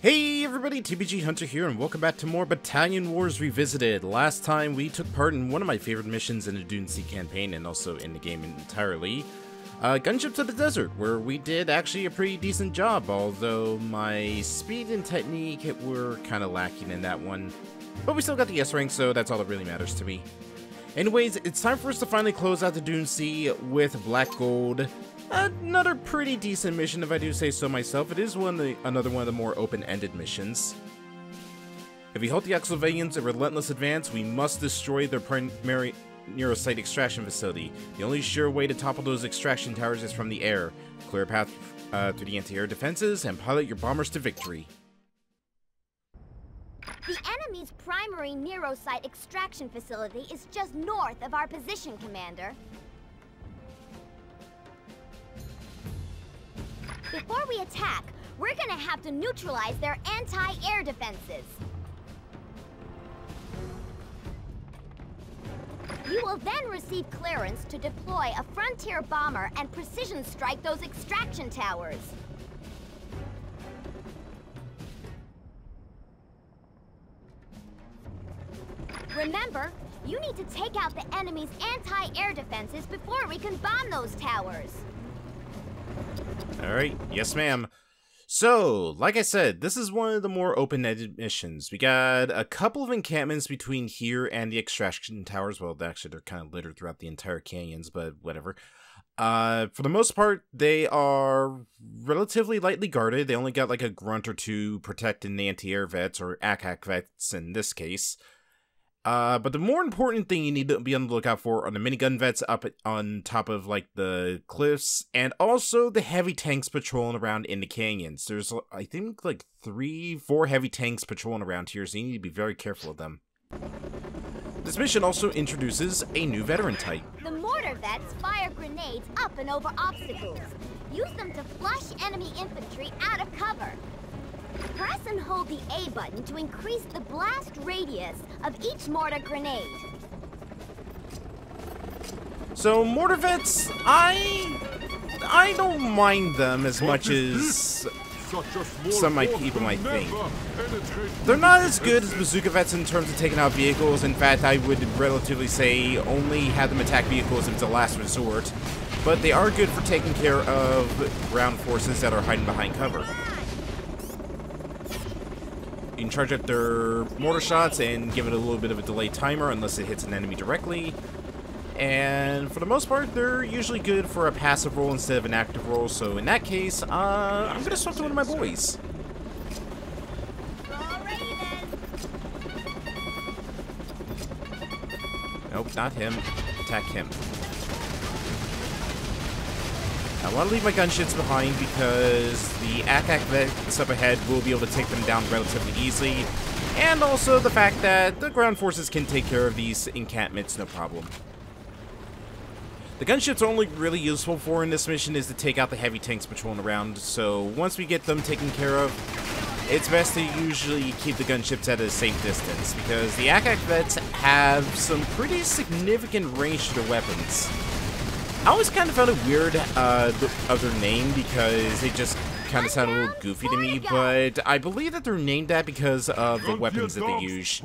Hey everybody, TBG Hunter here, and welcome back to more Battalion Wars Revisited. Last time we took part in one of my favorite missions in the Dune Sea campaign, and also in the game entirely, Gunship to the Desert, where we did actually a pretty decent job, although my speed and technique were kind of lacking in that one. But we still got the S rank, so that's all that really matters to me. Anyways, it's time for us to finally close out the Dune Sea with Black Gold. Another pretty decent mission, if I do say so myself. It is another one of the more open-ended missions. If we halt the Exovenians' relentless advance, we must destroy their primary Neurocite extraction facility. The only sure way to topple those extraction towers is from the air. Clear a path through the anti-air defenses and pilot your bombers to victory. The enemy's primary Neurocite extraction facility is just north of our position, Commander. Before we attack, we're gonna have to neutralize their anti-air defenses. You will then receive clearance to deploy a Frontier Bomber and precision strike those extraction towers. Remember, you need to take out the enemy's anti-air defenses before we can bomb those towers. Alright, yes ma'am. So, like I said, this is one of the more open-ended missions. We got a couple of encampments between here and the extraction towers. Well, actually, they're kind of littered throughout the entire canyons, but whatever. For the most part, they are relatively lightly guarded. They only got like a grunt or two protecting the anti-air vets, or ACAC vets in this case. But the more important thing you need to be on the lookout for are the minigun vets up on top of, like, the cliffs, and also the heavy tanks patrolling around in the canyons. There's, I think, like, 3-4 heavy tanks patrolling around here, so you need to be very careful of them. This mission also introduces a new veteran type. The Mortar Vets fire grenades up and over obstacles. Use them to flush enemy infantry out of cover. Press and hold the A button to increase the blast radius of each mortar grenade. So, Mortar Vets, I don't mind them as much as some of my people might think. They're not as good as Bazooka Vets in terms of taking out vehicles. In fact, I would relatively say only have them attack vehicles if it's a last resort. But they are good for taking care of ground forces that are hiding behind cover. You can charge up their mortar shots and give it a little bit of a delay timer unless it hits an enemy directly. And for the most part, they're usually good for a passive roll instead of an active roll. So in that case, I'm going to swap to one of my boys. Nope, not him. Attack him. I want to leave my gunships behind because the ACAC vets up ahead will be able to take them down relatively easily, and also the fact that the ground forces can take care of these encampments no problem. The gunships are only really useful for in this mission is to take out the heavy tanks patrolling around, so once we get them taken care of, it's best to usually keep the gunships at a safe distance because the ACAC vets have some pretty significant range to their weapons. I always kind of found it weird of their name because it just kind of sounded a little goofy to me, but I believe that they're named that because of the weapons that they use.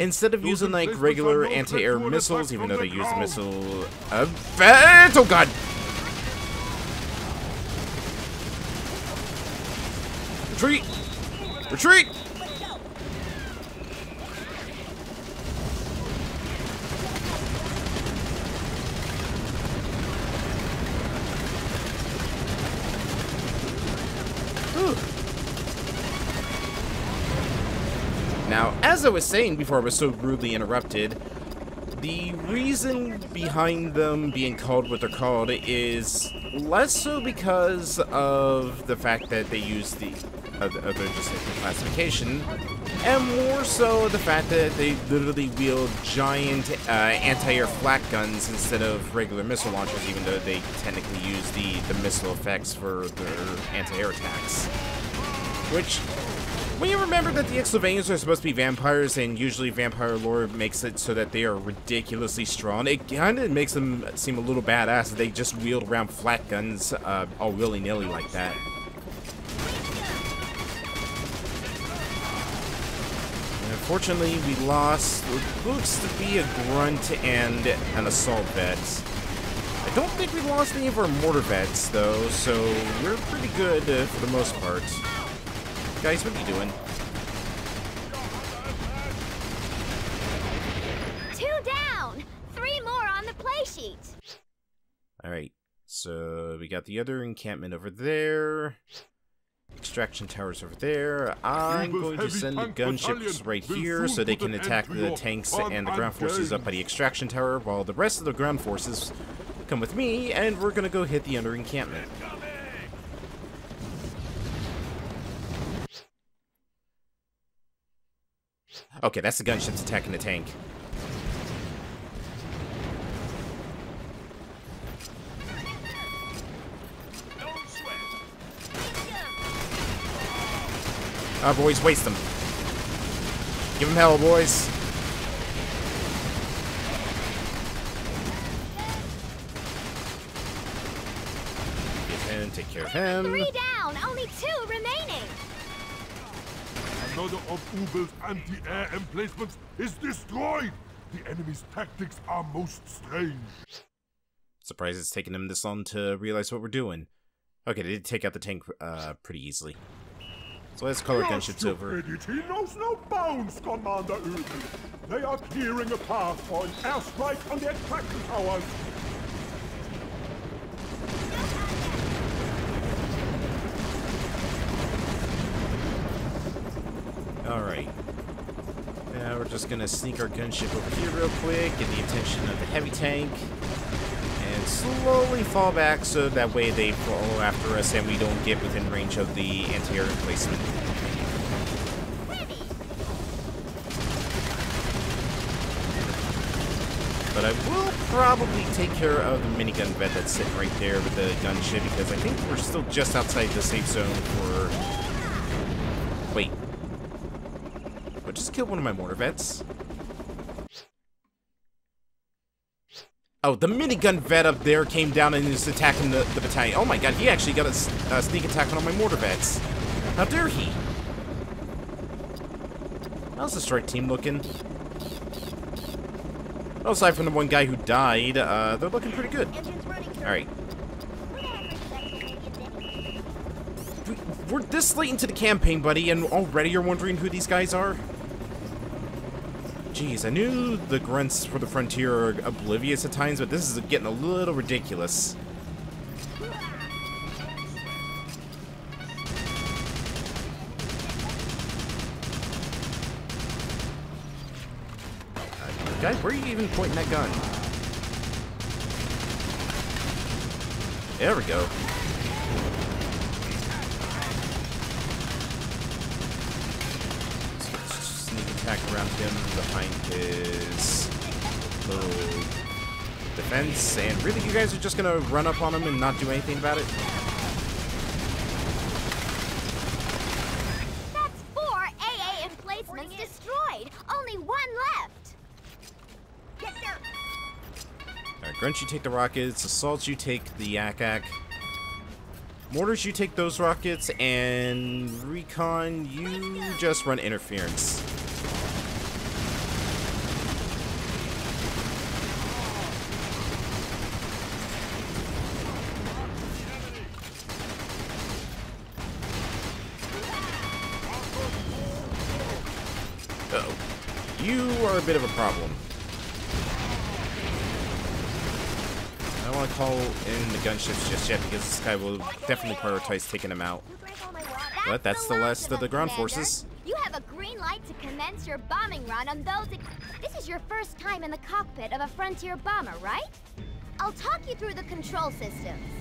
Instead of using, like, regular anti-air missiles, even though they use the missile... oh god! Retreat! Retreat! Now, as I was saying before I was so rudely interrupted, the reason behind them being called what they're called is less so because of the fact that they use the other classification, and more so the fact that they literally wield giant anti-air flak guns instead of regular missile launchers, even though they technically use the missile effects for their anti-air attacks. Which... when you remember that the Xylvanians are supposed to be vampires, and usually vampire lore makes it so that they are ridiculously strong, it kind of makes them seem a little badass that they just wield around flat guns all willy-nilly like that. Unfortunately, we lost what looks to be a grunt and an assault vet. I don't think we lost any of our mortar vets, though, so we're pretty good for the most part. Guys, what are you doing? Two down! Three more on the play sheet! Alright, so we got the other encampment over there. Extraction towers over there. I'm going to send the gunships right here so they can attack the tanks and the ground forces up by the extraction tower, while the rest of the ground forces come with me, and we're going to go hit the under encampment. Okay, that's the gunships attacking the tank. Ah, boys, waste them. Give them hell, boys. Take care of him. Three down, only two remaining. Another of Ubel's anti-air emplacements is destroyed. The enemy's tactics are most strange. Surprised it's taken them this long to realize what we're doing. Okay, they did take out the tank pretty easily. So let's call our gunships over. Your stupidity knows no bounds, Commander Ubel. They are clearing a path for an airstrike on the attraction towers. Alright. Now we're just gonna sneak our gunship over here real quick, get the attention of the heavy tank, and slowly fall back so that way they follow after us and we don't get within range of the anti-air emplacement. But I will probably take care of the minigun vet that's sitting right there with the gunship because I think we're still just outside the safe zone for... Wait. I just killed one of my mortar vets. Oh, the minigun vet up there came down and is attacking the battalion. Oh my god, he actually got a sneak attack on all my mortar vets. How dare he? How's the strike team looking? Well, aside from the one guy who died, they're looking pretty good. Alright. We're this late into the campaign, buddy, and already you're wondering who these guys are? Jeez, I knew the grunts for the frontier are oblivious at times, but this is getting a little ridiculous. Guy, where are you even pointing that gun? There we go. Around him behind his little defense, and really, you guys are just gonna run up on him and not do anything about it? That's four AA emplacements destroyed! Only one left! Yes, sir! Alright, Grunt, you take the rockets, Assault, you take the Yak-Ak. Mortars, you take those rockets, and Recon, you just run interference. A bit of a problem. I don't want to call in the gunships just yet because this guy will definitely prioritize taking him out. But that's the last of the ground forces. You have a green light to commence your bombing run on those. This is your first time in the cockpit of a Frontier bomber, right? I'll talk you through the control systems.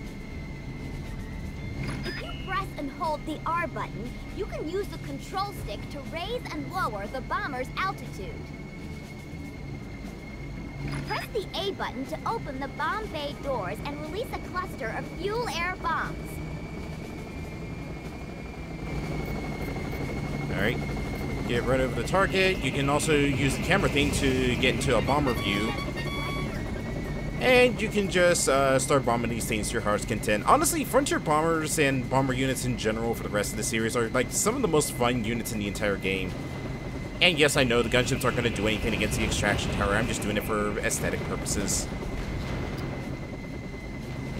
If you press and hold the R button, you can use the control stick to raise and lower the bomber's altitude. Press the A button to open the bomb bay doors and release a cluster of fuel-air bombs. Alright, get right over the target. You can also use the camera thing to get into a bomber view. And you can just start bombing these things to your heart's content. Honestly, Frontier Bombers and Bomber units in general for the rest of the series are like some of the most fun units in the entire game. And yes, I know the gunships aren't going to do anything against the extraction tower. I'm just doing it for aesthetic purposes.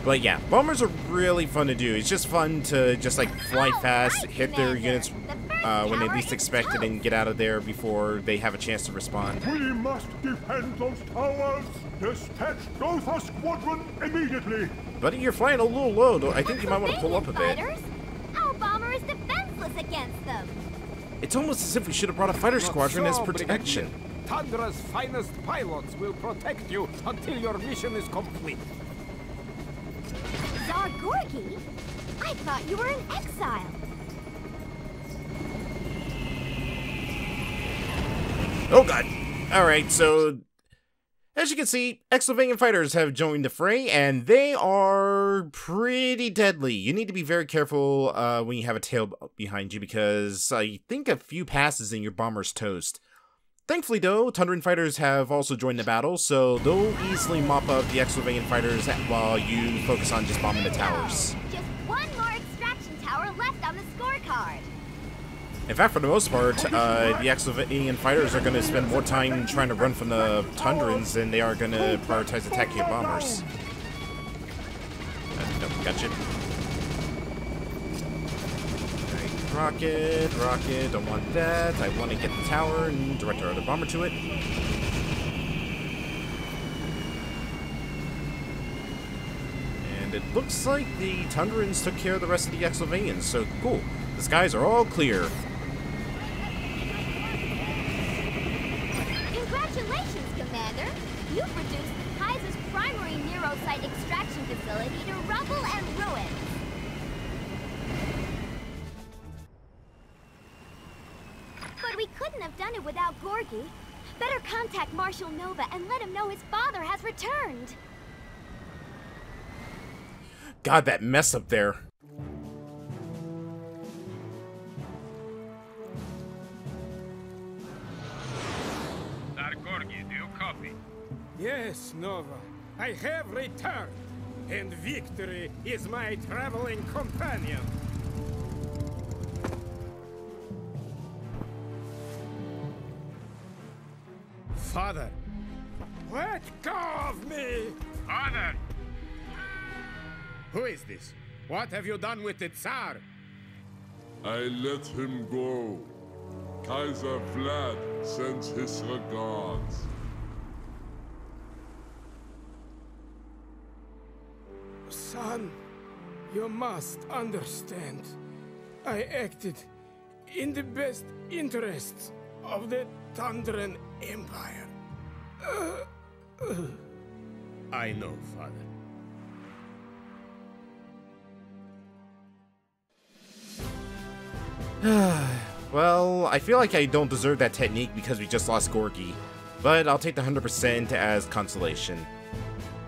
But yeah, bombers are really fun to do. It's just fun to just like fly fast, hit their units when they least expect it, and get out of there before they have a chance to respond. We must defend those towers! Dispatch Gotha Squadron immediately! Buddy, you're flying a little low. I think you might want to pull up a bit. Our bomber is defenseless against them. It's almost as if we should have brought a fighter squadron as protection. Tundra's finest pilots will protect you until your mission is complete. Zargorgi? I thought you were in exile. Oh god. Alright, so as you can see, Exovenian fighters have joined the fray, and they are pretty deadly. You need to be very careful when you have a tail behind you, because I think a few passes and your bomber's toast. Thankfully, though, Tundran fighters have also joined the battle, so they'll easily mop up the Exovenian fighters while you focus on just bombing the towers. Just one more extraction tower left on the scorecard. In fact, for the most part, the Exovenian fighters are going to spend more time trying to run from the Tundrans than they are going to prioritize attacking your bombers. Nope, gotcha. Alright, rocket, don't want that. I want to get the tower and direct our other bomber to it. And it looks like the Tundrans took care of the rest of the Exovenians, so cool. The skies are all clear. Congratulations, Commander! You've reduced Kaiser's primary Neurocite extraction facility to rubble and ruin! But we couldn't have done it without Gorgi. Better contact Marshal Nova and let him know his father has returned! God, that mess up there. Yes, Nova, I have returned, and victory is my traveling companion. Father, let go of me! Father! Who is this? What have you done with the Tsar? I let him go. Kaiser Vlad sends his regards. Son, you must understand. I acted in the best interests of the Tundran Empire. I know, Father. Well, I feel like I don't deserve that technique because we just lost Gorgi, but I'll take the 100% as consolation.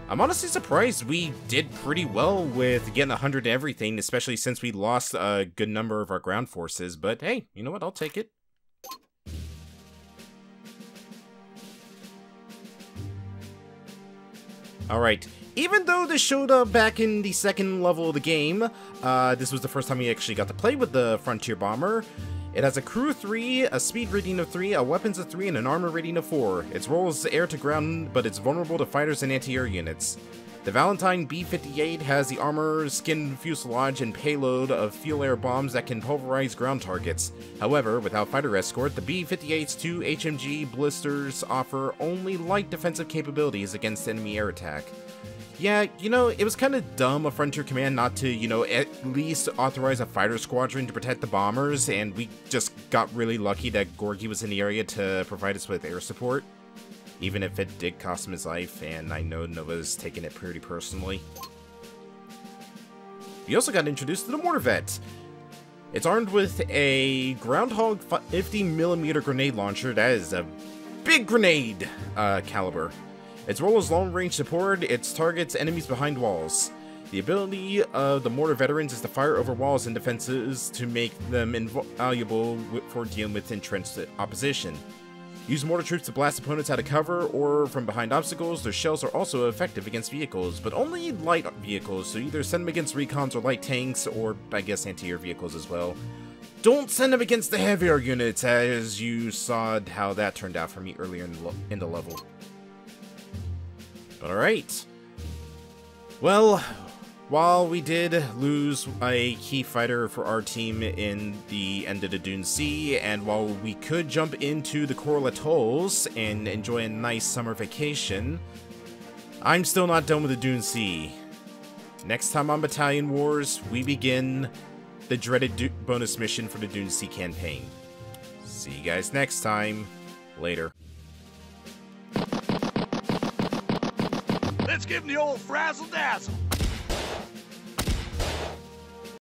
I'm honestly surprised we did pretty well with getting 100 to everything, especially since we lost a good number of our ground forces, but hey, you know what, I'll take it. Alright, even though this showed up back in the second level of the game, this was the first time we actually got to play with the Frontier Bomber. It has a crew 3, a speed rating of 3, a weapons of 3, and an armor rating of 4. Its role is air to ground, but it's vulnerable to fighters and anti-air units. The Valentine B-58 has the armor, skin, fuselage, and payload of fuel-air bombs that can pulverize ground targets. However, without fighter escort, the B-58's 2 HMG blisters offer only light defensive capabilities against enemy air attack. Yeah, you know, it was kind of dumb of Frontier Command not to, you know, at least authorize a fighter squadron to protect the bombers, and we just got really lucky that Gorgi was in the area to provide us with air support. Even if it did cost him his life, and I know Nova's taking it pretty personally. We also got introduced to the Mortar Vets. It's armed with a Groundhog 50mm grenade launcher. That is a big grenade caliber. Its role is long-range support. It targets enemies behind walls. The ability of the mortar veterans is to fire over walls and defenses to make them invaluable for dealing with entrenched opposition. Use mortar troops to blast opponents out of cover or from behind obstacles. Their shells are also effective against vehicles, but only light vehicles, so either send them against recons or light tanks, or I guess anti-air vehicles as well. Don't send them against the heavier units, as you saw how that turned out for me earlier in the level. Alright. Well, while we did lose a key fighter for our team in the end of the Dune Sea, and while we could jump into the Coral Atolls and enjoy a nice summer vacation, I'm still not done with the Dune Sea. Next time on Battalion Wars, we begin the dreaded bonus mission for the Dune Sea campaign. See you guys next time. Later. Let's give him the old frazzle-dazzle.